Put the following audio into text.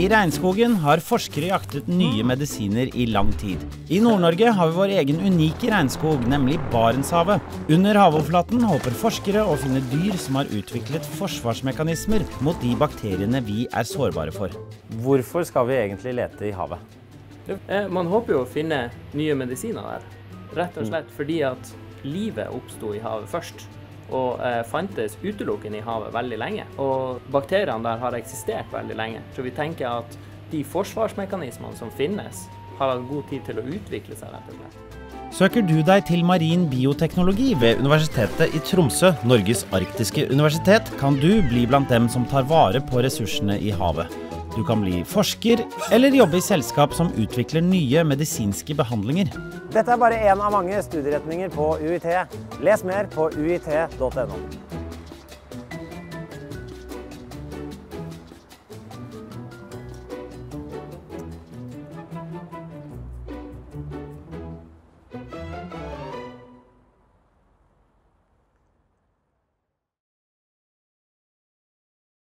I regnskogen har forskere jaktet nye medisiner i lang tid. I Nord-Norge har vi vår egen unike regnskog, nemlig Barentshavet. Under havoverflaten håper forskere å finne dyr som har utviklet forsvarsmekanismer mot de bakteriene vi er sårbare for. Hvorfor skal vi egentlig lete i havet? Man håper jo å finne nye medisiner der. Rett og slett fordi at livet oppstod i havet først. Og fantes utelukkende i havet veldig lenge. Og bakteriene der har eksistert veldig lenge. Så vi tenker at de forsvarsmekanismene som finnes, har hatt god tid til å utvikle seg, rett og slett. Søker du deg til marin bioteknologi ved Universitetet i Tromsø, Norges arktiske universitet, kan du bli blant dem som tar vare på ressursene i havet. Du kan bli forsker, eller jobbe i selskap som utvikler nye medisinske behandlinger. Dette er bare en av mange studieretninger på UiT. Les mer på uit.no.